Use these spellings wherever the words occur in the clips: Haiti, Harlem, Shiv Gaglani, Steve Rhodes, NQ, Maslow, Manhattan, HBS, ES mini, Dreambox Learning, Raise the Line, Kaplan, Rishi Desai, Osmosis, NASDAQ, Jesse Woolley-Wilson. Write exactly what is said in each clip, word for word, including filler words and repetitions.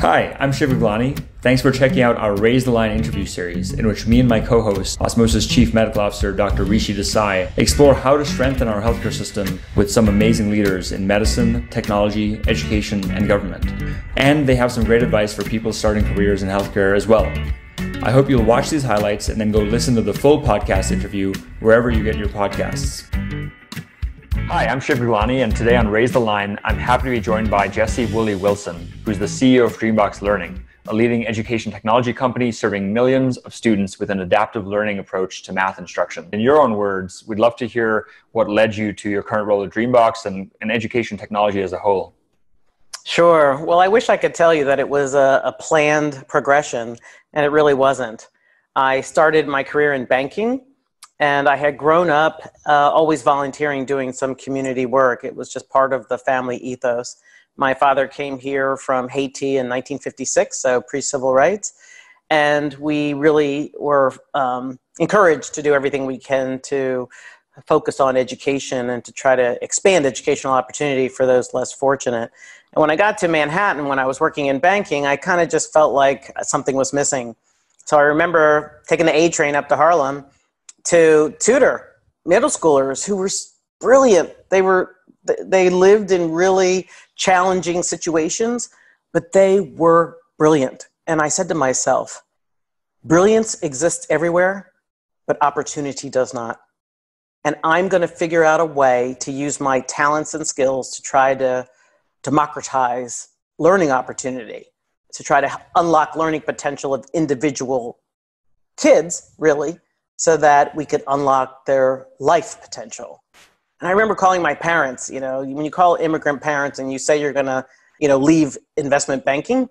Hi, I'm Shiv Gaglani. Thanks for checking out our Raise the Line interview series, in which me and my co-host, Osmosis Chief Medical Officer Doctor Rishi Desai, explore how to strengthen our healthcare system with some amazing leaders in medicine, technology, education, and government. And they have some great advice for people starting careers in healthcare as well. I hope you'll watch these highlights and then go listen to the full podcast interview wherever you get your podcasts. Hi, I'm Shiv Gaglani, and today on Raise the Line, I'm happy to be joined by Jesse Woolley-Wilson, who's the C E O of Dreambox Learning, a leading education technology company serving millions of students with an adaptive learning approach to math instruction. In your own words, we'd love to hear what led you to your current role at Dreambox and, and education technology as a whole. Sure. Well, I wish I could tell you that it was a, a planned progression, and it really wasn't. I started my career in banking, and I had grown up uh, always volunteering, doing some community work. It was just part of the family ethos. My father came here from Haiti in nineteen fifty-six, so pre-civil rights, and we really were um, encouraged to do everything we can to focus on education and to try to expand educational opportunity for those less fortunate. And when I got to Manhattan, when I was working in banking, I kind of just felt like something was missing. So I remember taking the A train up to Harlem to tutor middle schoolers who were brilliant. They were, they lived in really challenging situations, but they were brilliant. And I said to myself, brilliance exists everywhere, but opportunity does not. And I'm going to figure out a way to use my talents and skills to try to democratize learning opportunity, to try to unlock learning potential of individual kids, really, so that we could unlock their life potential. And I remember calling my parents, you know, when you call immigrant parents and you say you're going to, you know, leave investment banking,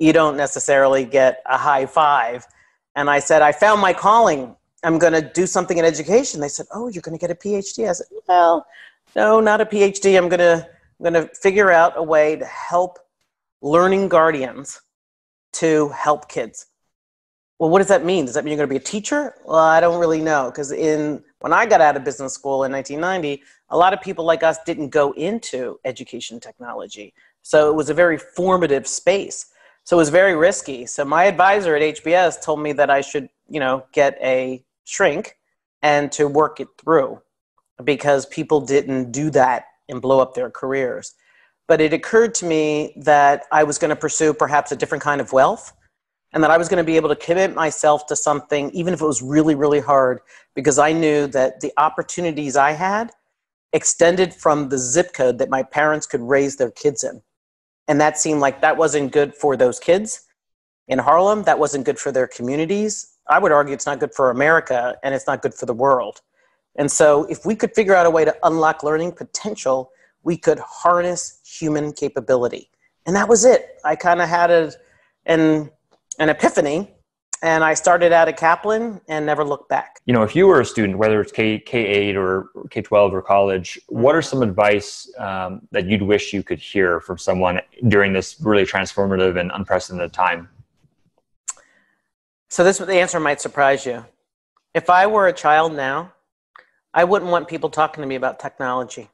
you don't necessarily get a high five. And I said, I found my calling. I'm going to do something in education. They said, oh, you're going to get a P H D. I said, well, no, not a P H D. I'm going to, I'm going to figure out a way to help learning guardians to help kids. Well, what does that mean? Does that mean you're going to be a teacher? Well, I don't really know, because in when I got out of business school in nineteen ninety, a lot of people like us didn't go into education technology. So it was a very formative space. So it was very risky. So my advisor at H B S told me that I should, you know, get a shrink and to work it through, because people didn't do that and blow up their careers. But it occurred to me that I was going to pursue perhaps a different kind of wealth, and that I was going to be able to commit myself to something, even if it was really, really hard, because I knew that the opportunities I had extended from the zip code that my parents could raise their kids in. And that seemed like that wasn't good for those kids in Harlem. That wasn't good for their communities. I would argue it's not good for America, and it's not good for the world. And so if we could figure out a way to unlock learning potential, we could harness human capability. And that was it. I kind of had a, an an epiphany, and I started out at Kaplan and never looked back. You know, if you were a student, whether it's K, K eight or K twelve or college, what are some advice um, that you'd wish you could hear from someone during this really transformative and unprecedented time? So this, the answer might surprise you. If I were a child now, I wouldn't want people talking to me about technology.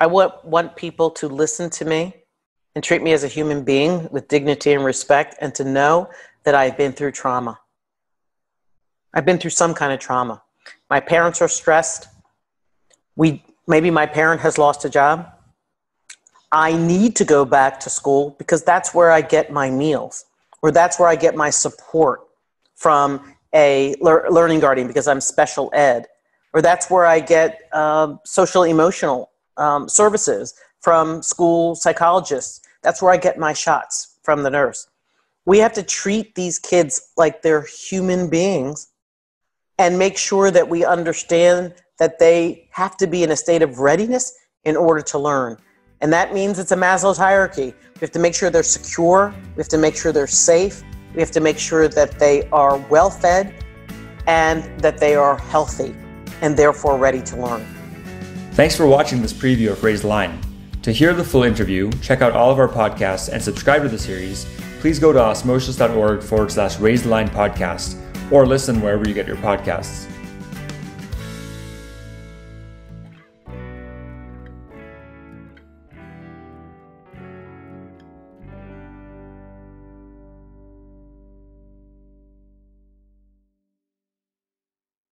I would want people to listen to me and treat me as a human being with dignity and respect, and to know that I've been through trauma. I've been through some kind of trauma. My parents are stressed. We, maybe my parent has lost a job. I need to go back to school because that's where I get my meals, or that's where I get my support from a lear- learning guardian because I'm special ed, or that's where I get uh, social emotional um, services from school psychologists. That's where I get my shots from the nurse. We have to treat these kids like they're human beings and make sure that we understand that they have to be in a state of readiness in order to learn. And that means it's a Maslow's hierarchy. We have to make sure they're secure. We have to make sure they're safe. We have to make sure that they are well-fed and that they are healthy and therefore ready to learn. Thanks for watching this preview of Raise the Line. To hear the full interview, check out all of our podcasts and subscribe to the series. Please go to osmosis dot org forward slash raise the line podcast, or listen wherever you get your podcasts.